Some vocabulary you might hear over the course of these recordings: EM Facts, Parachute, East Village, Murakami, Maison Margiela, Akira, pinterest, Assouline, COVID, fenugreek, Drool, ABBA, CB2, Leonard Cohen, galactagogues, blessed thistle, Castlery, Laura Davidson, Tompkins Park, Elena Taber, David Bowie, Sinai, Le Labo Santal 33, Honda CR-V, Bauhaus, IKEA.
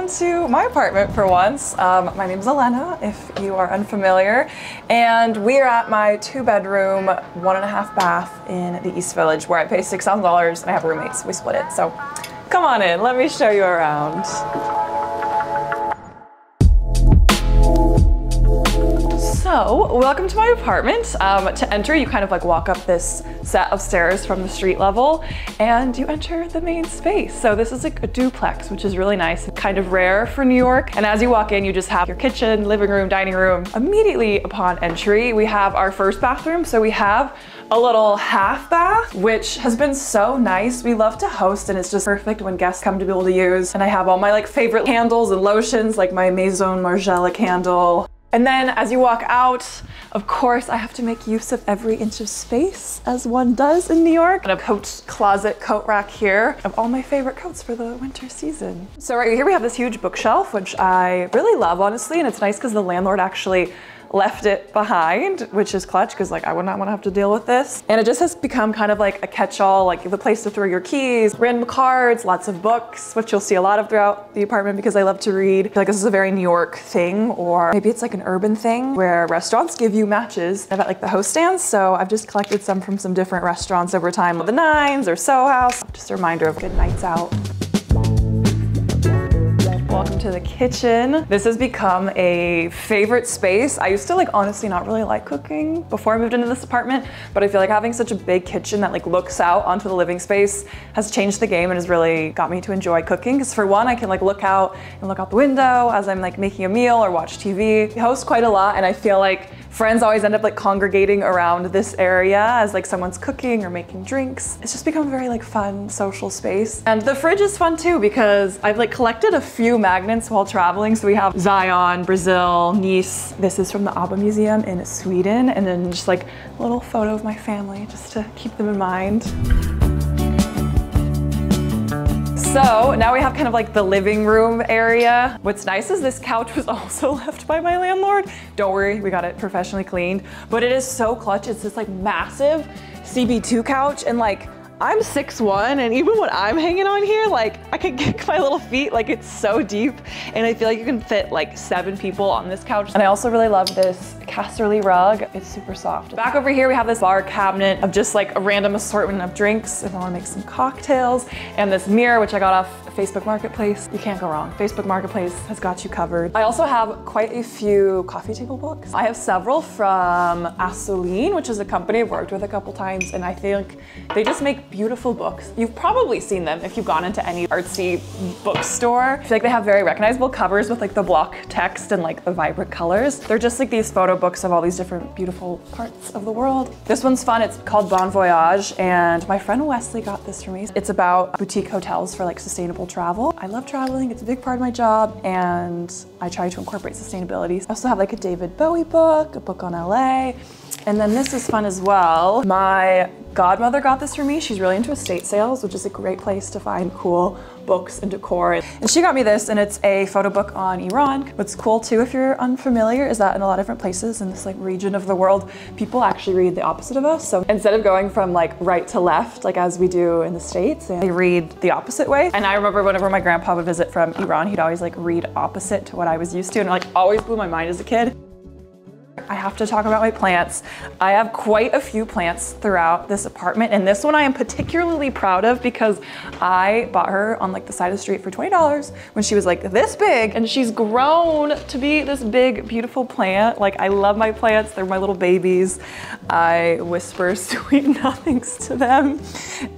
welcome to my apartment for once. My name is Elena, if you are unfamiliar, and we are at my 2-bedroom, 1.5 bath in the East Village, where I pay $6,000 and I have roommates. We split it, so come on in, let me show you around. So, welcome to my apartment. To enter, you kind of like walk up this set of stairs from the street level and you enter the main space. So this is like a duplex, which is really nice, kind of rare for New York. And as you walk in, you just have your kitchen, living room, dining room. Immediately upon entry, we have our first bathroom. So we have a little half bath, which has been so nice. We love to host and it's just perfect when guests come to be able to use. And I have all my like favorite candles and lotions, like my Maison Margiela candle. And then as you walk out, of course, I have to make use of every inch of space as one does in New York. And a coat closet, coat rack here of all my favorite coats for the winter season. So right here we have this huge bookshelf, which I really love, honestly. And it's nice because the landlord actually left it behind, which is clutch because like I would not want to have to deal with this. And it just has become kind of like a catch-all, like the place to throw your keys, random cards, lots of books, which you'll see a lot of throughout the apartment because I love to read. I feel like this is a very New York thing, or maybe it's like an urban thing where restaurants give you matches. I've got like the host stands, so I've just collected some from some different restaurants over time, the Nines or Soho House. Just a reminder of good nights out. Welcome to the kitchen. This has become a favorite space. I used to like honestly not really like cooking before I moved into this apartment, but I feel like having such a big kitchen that like looks out onto the living space has changed the game and has really got me to enjoy cooking. Because for one, I can like look out the window as I'm like making a meal or watch TV. I host quite a lot and I feel like friends always end up like congregating around this area as like someone's cooking or making drinks. It's just become a very like fun social space. And the fridge is fun too because I've like collected a few magnets while traveling. So we have Zion, Brazil, Nice. This is from the ABBA Museum in Sweden. And then just like a little photo of my family just to keep them in mind. So now we have kind of like the living room area. What's nice is this couch was also left by my landlord. Don't worry, we got it professionally cleaned, but it is so clutch. It's this like massive CB2 couch and like I'm 6'1", and even when I'm hanging on here, like I could kick my little feet, like it's so deep. And I feel like you can fit like 7 people on this couch. And I also really love this Castlery rug. It's super soft. Back over here, we have this bar cabinet of just like a random assortment of drinks if I wanna make some cocktails. And this mirror, which I got off Facebook Marketplace. You can't go wrong. Facebook Marketplace has got you covered. I also have quite a few coffee table books. I have several from Assouline, which is a company I've worked with a couple times. And I think they just make beautiful books. You've probably seen them if you've gone into any artsy bookstore. I feel like they have very recognizable covers with like the block text and like the vibrant colors. They're just like these photo books of all these different beautiful parts of the world. This one's fun, it's called Bon Voyage and my friend Wesley got this for me. It's about boutique hotels for like sustainable travel. I love traveling, it's a big part of my job and I try to incorporate sustainability. I also have like a David Bowie book, a book on LA, and then this is fun as well. My godmother got this for me. She's really into estate sales, which is a great place to find cool books and decor. And she got me this and it's a photo book on Iran. What's cool too, if you're unfamiliar, is that in a lot of different places in this like region of the world, people actually read the opposite of us. So instead of going from like right to left, like as we do in the States, they read the opposite way. And I remember whenever my grandpa would visit from Iran, he'd always like read opposite to what I was used to. And it like always blew my mind as a kid. I have to talk about my plants. I have quite a few plants throughout this apartment and this one I am particularly proud of because I bought her on like the side of the street for $20 when she was like this big and she's grown to be this big, beautiful plant. Like I love my plants, they're my little babies. I whisper sweet nothings to them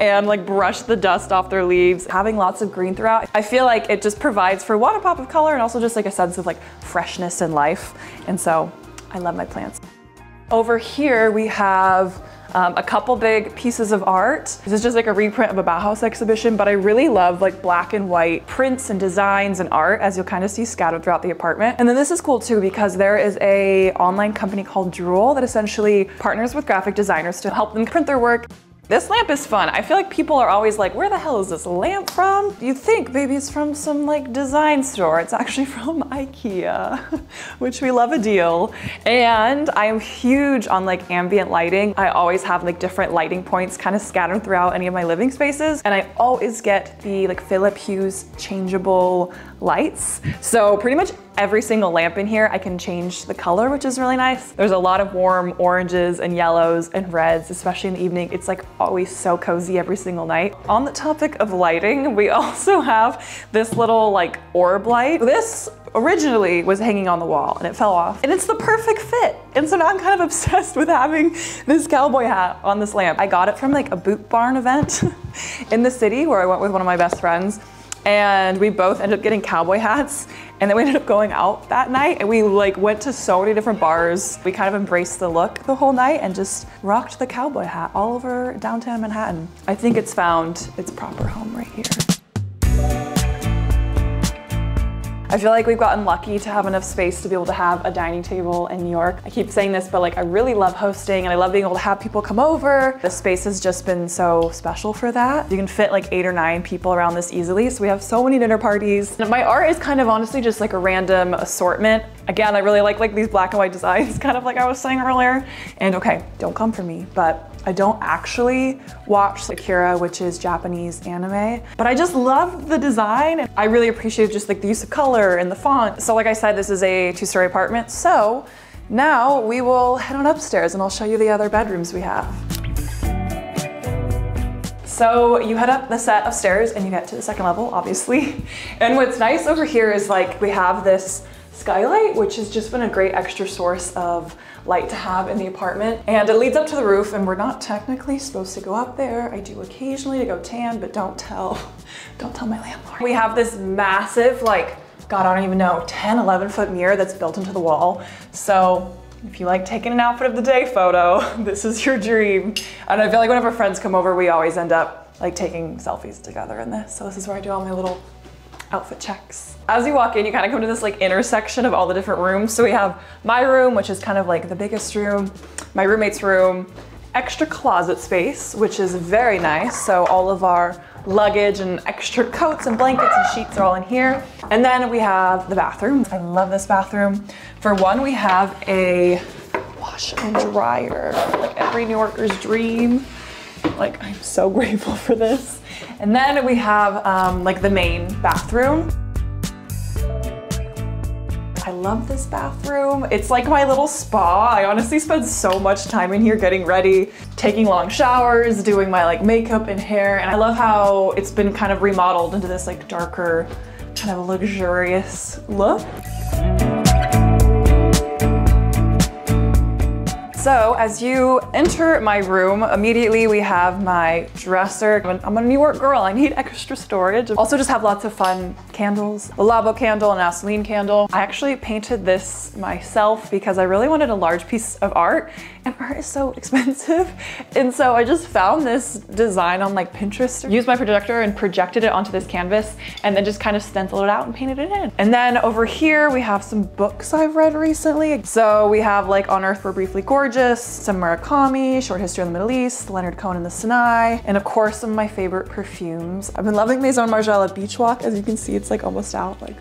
and like brush the dust off their leaves. Having lots of green throughout, I feel like it just provides for one, a pop of color and also just like a sense of like freshness and life. And so I love my plants. Over here we have a couple big pieces of art. This is just like a reprint of a Bauhaus exhibition, but I really love like black and white prints and designs and art as you'll kind of see scattered throughout the apartment. And then this is cool too because there is an online company called Drool that essentially partners with graphic designers to help them print their work. This lamp is fun. I feel like people are always like, where the hell is this lamp from? You think maybe it's from some like design store. It's actually from IKEA, which we love a deal. And I am huge on like ambient lighting. I always have like different lighting points kind of scattered throughout any of my living spaces. And I always get the like Philips Hue's changeable lights. So pretty much every single lamp in here, I can change the color, which is really nice. There's a lot of warm oranges and yellows and reds, especially in the evening. It's like always so cozy every single night. On the topic of lighting, we also have this little like orb light. This originally was hanging on the wall and it fell off, and it's the perfect fit. And so now I'm kind of obsessed with having this cowboy hat on this lamp. I got it from like a boot barn event in the city where I went with one of my best friends. And we both ended up getting cowboy hats, and then we ended up going out that night and we like went to so many different bars. We kind of embraced the look the whole night and just rocked the cowboy hat all over downtown Manhattan. I think it's found its proper home right here. I feel like we've gotten lucky to have enough space to be able to have a dining table in New York. I keep saying this, but like I really love hosting and I love being able to have people come over. The space has just been so special for that. You can fit like 8 or 9 people around this easily. So we have so many dinner parties. And my art is kind of honestly just like a random assortment. Again, I really like these black and white designs, kind of like I was saying earlier. And okay, don't come for me, but I don't actually watch Akira, which is Japanese anime, but I just love the design. I really appreciate just like the use of color and the font. So like I said, this is a 2-story apartment. So now we will head on upstairs and I'll show you the other bedrooms we have. So you head up the set of stairs and you get to the second level, obviously. And what's nice over here is like we have this skylight, which has just been a great extra source of light to have in the apartment. And it leads up to the roof, and we're not technically supposed to go up there. I do occasionally to go tan, but don't tell my landlord. We have this massive, like, God, I don't even know, 10, 11-foot mirror that's built into the wall. So if you like taking an outfit of the day photo, this is your dream. And I feel like whenever friends come over, we always end up like taking selfies together in this. So this is where I do all my little outfit checks. As you walk in, you kind of come to this like intersection of all the different rooms. So we have my room, which is kind of like the biggest room, my roommate's room, extra closet space, which is very nice. So all of our luggage and extra coats and blankets and sheets are all in here. And then we have the bathroom. I love this bathroom. For one, we have a washer and dryer, like every New Yorker's dream. Like, I'm so grateful for this. And then we have like the main bathroom. I love this bathroom. It's like my little spa. I honestly spend so much time in here getting ready, taking long showers, doing my like makeup and hair. And I love how it's been kind of remodeled into this like darker, kind of luxurious look. So as you enter my room, immediately we have my dresser. I'm a New York girl, I need extra storage. Also just have lots of fun candles, a Le Labo candle, an Assouline candle. I actually painted this myself because I really wanted a large piece of art, and art is so expensive. And so I just found this design on like Pinterest, used my projector and projected it onto this canvas, and then just kind of stenciled it out and painted it in. And then over here, we have some books I've read recently. So we have like On Earth We're Briefly Gorgeous, some Murakami, Short History of the Middle East, Leonard Cohen and the Sinai, and of course some of my favorite perfumes. I've been loving Maison Margiela Beach Walk. As you can see, it's like almost out. Like,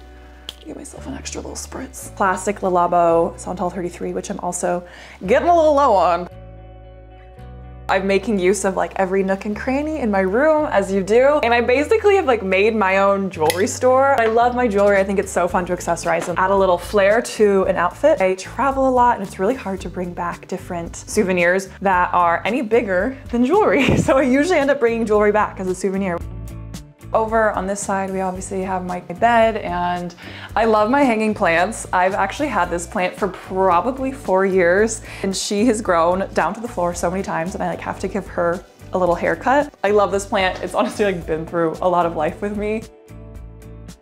give myself an extra little spritz. Classic Le Labo Santal 33, which I'm also getting a little low on. I'm making use of like every nook and cranny in my room, as you do. And I basically have like made my own jewelry store. I love my jewelry. I think it's so fun to accessorize and add a little flair to an outfit. I travel a lot and it's really hard to bring back different souvenirs that are any bigger than jewelry. So I usually end up bringing jewelry back as a souvenir. Over on this side, we obviously have my bed, and I love my hanging plants. I've actually had this plant for probably 4 years, and she has grown down to the floor so many times, and I like have to give her a little haircut. I love this plant. It's honestly like been through a lot of life with me.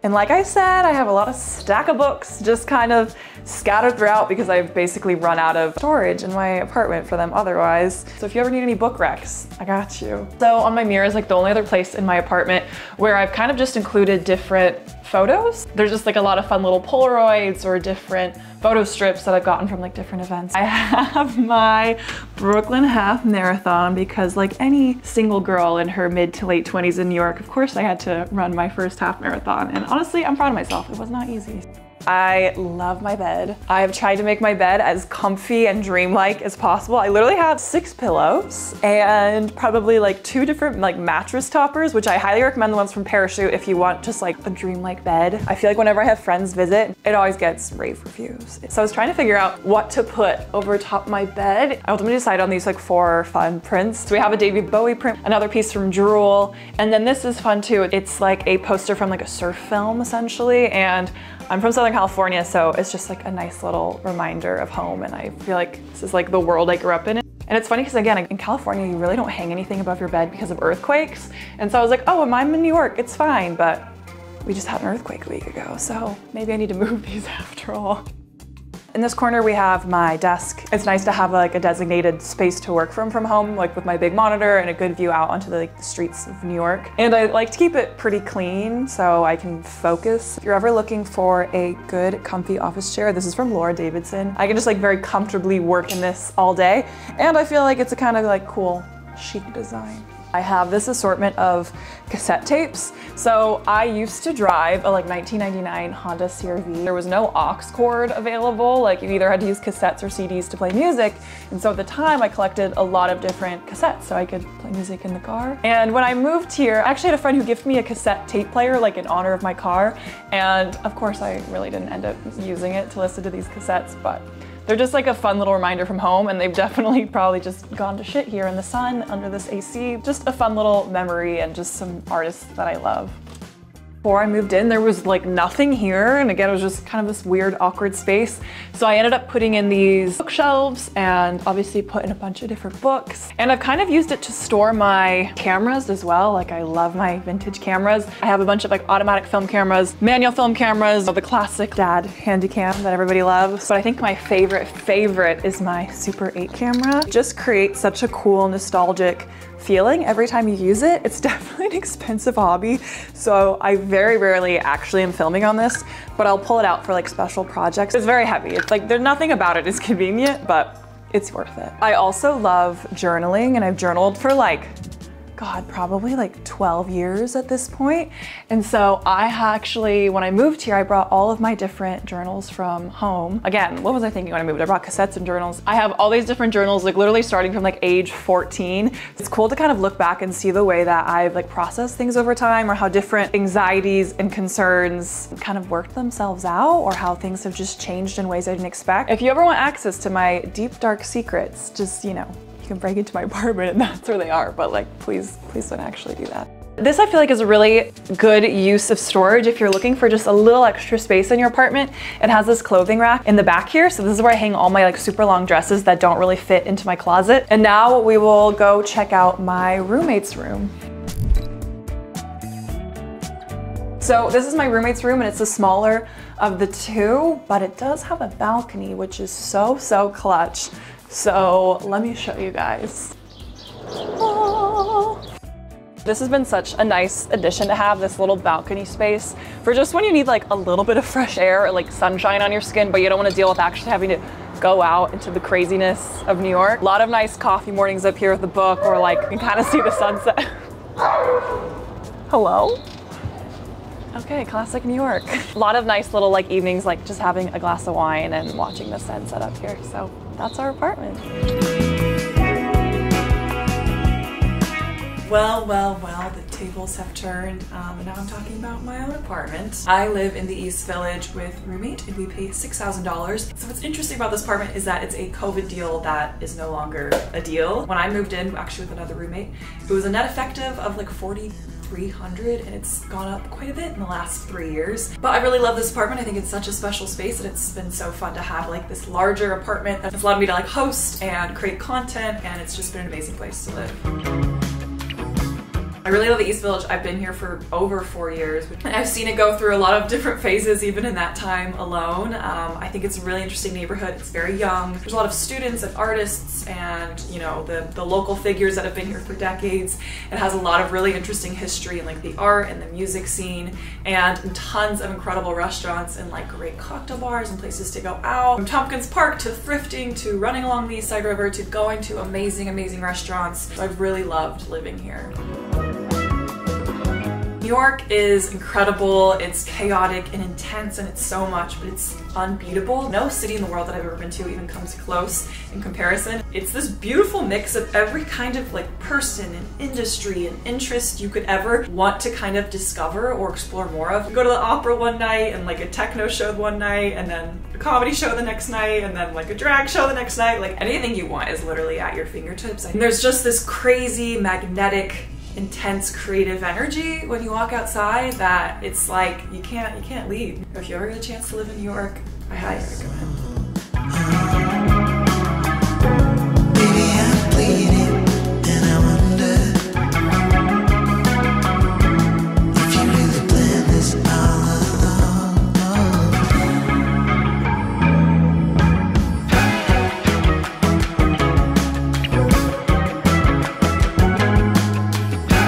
And like I said, I have a lot of stack of books just kind of scattered throughout because I've basically run out of storage in my apartment for them otherwise. So if you ever need any book recs, I got you. So on my mirror is like the only other place in my apartment where I've kind of just included different photos. There's just like a lot of fun little Polaroids or different photo strips that I've gotten from like different events. I have my Brooklyn half marathon because like any single girl in her mid to late 20s in New York, of course I had to run my first half marathon. And honestly, I'm proud of myself. It was not easy. I love my bed. I've tried to make my bed as comfy and dreamlike as possible. I literally have 6 pillows and probably like 2 different like mattress toppers, which I highly recommend the ones from Parachute if you want just like a dreamlike bed. I feel like whenever I have friends visit, it always gets rave reviews. So I was trying to figure out what to put over top my bed. I ultimately decided on these like 4 fun prints. So we have a David Bowie print, another piece from Drool, and then this is fun too. It's like a poster from like a surf film essentially, and I'm from Southern California, so it's just like a nice little reminder of home, and I feel like this is like the world I grew up in. And it's funny because again, in California, you really don't hang anything above your bed because of earthquakes. And so I was like, oh, I'm in New York, it's fine. But we just had an earthquake a week ago, so maybe I need to move these after all. In this corner, we have my desk. It's nice to have like a designated space to work from home, like with my big monitor and a good view out onto the streets of New York. And I like to keep it pretty clean so I can focus. If you're ever looking for a good, comfy office chair, this is from Laura Davidson. I can just like very comfortably work in this all day. And I feel like it's a kind of like cool, chic design. I have this assortment of cassette tapes. So I used to drive a like 1999 Honda CR-V. There was no aux cord available. Like you either had to use cassettes or CDs to play music. And so at the time I collected a lot of different cassettes so I could play music in the car. And when I moved here, I actually had a friend who gifted me a cassette tape player like in honor of my car. And of course I really didn't end up using it to listen to these cassettes, but they're just like a fun little reminder from home, and they've definitely probably just gone to shit here in the sun under this AC. Just a fun little memory and just some artists that I love. Before I moved in, there was like nothing here. And again, it was just kind of this weird, awkward space. So I ended up putting in these bookshelves and obviously put in a bunch of different books. And I've kind of used it to store my cameras as well. Like I love my vintage cameras. I have a bunch of like automatic film cameras, manual film cameras, the classic dad handycam that everybody loves. But I think my favorite is my Super 8 camera. It just creates such a cool, nostalgic feeling every time you use it. It's definitely an expensive hobby, so I very rarely actually am filming on this, but I'll pull it out for like special projects. It's very heavy. It's like there's nothing about it is convenient, but it's worth it. I also love journaling, and I've journaled for like, God, probably like 12 years at this point. And so I actually, when I moved here, I brought all of my different journals from home. Again, what was I thinking when I moved? I brought cassettes and journals. I have all these different journals, like literally starting from like age 14. It's cool to kind of look back and see the way that I've like processed things over time, or how different anxieties and concerns kind of worked themselves out, or how things have just changed in ways I didn't expect. If you ever want access to my deep, dark secrets, just, you know, can break into my apartment and that's where they are, but like please don't actually do that. This I feel like is a really good use of storage if you're looking for just a little extra space in your apartment. It has this clothing rack in the back here, so this is where I hang all my like super long dresses that don't really fit into my closet. And now we will go check out my roommate's room. So this is my roommate's room, and it's a smaller of the two, but it does have a balcony, which is so clutch. So let me show you guys. Oh. This has been such a nice addition to have this little balcony space for just when you need like a little bit of fresh air or like sunshine on your skin, but you don't want to deal with actually having to go out into the craziness of New York. A lot of nice coffee mornings up here with a book, or like you can kind of see the sunset. Hello? Okay, classic New York. A lot of nice little like evenings, like just having a glass of wine and watching the sunset up here. So that's our apartment. Well, the tables have turned. And now I'm talking about my own apartment. I live in the East Village with a roommate, and we pay $6,000. So what's interesting about this apartment is that it's a COVID deal that is no longer a deal. When I moved in, actually with another roommate, it was a net effective of like $4,300, and it's gone up quite a bit in the last 3 years. But I really love this apartment. I think it's such a special space, and it's been so fun to have like this larger apartment that's allowed me to like host and create content, and it's just been an amazing place to live. I I really love the East Village. I've been here for over 4 years. I've seen it go through a lot of different phases even in that time alone. I think it's a really interesting neighborhood. It's very young. There's a lot of students and artists and, you know, the local figures that have been here for decades. It has a lot of really interesting history and like the art and the music scene and tons of incredible restaurants and like great cocktail bars and places to go out. From Tompkins Park to thrifting to running along the East Side River to going to amazing restaurants. So I've really loved living here. New York is incredible, it's chaotic and intense and it's so much, but it's unbeatable. No city in the world that I've ever been to even comes close in comparison. It's this beautiful mix of every kind of like person and industry and interest you could ever want to kind of discover or explore more of. You go to the opera one night and like a techno show one night and then a comedy show the next night and then like a drag show the next night. Like anything you want is literally at your fingertips. And there's just this crazy magnetic intense creative energy when you walk outside that it's like you can't leave. If you ever get a chance to live in New York, I highly recommend.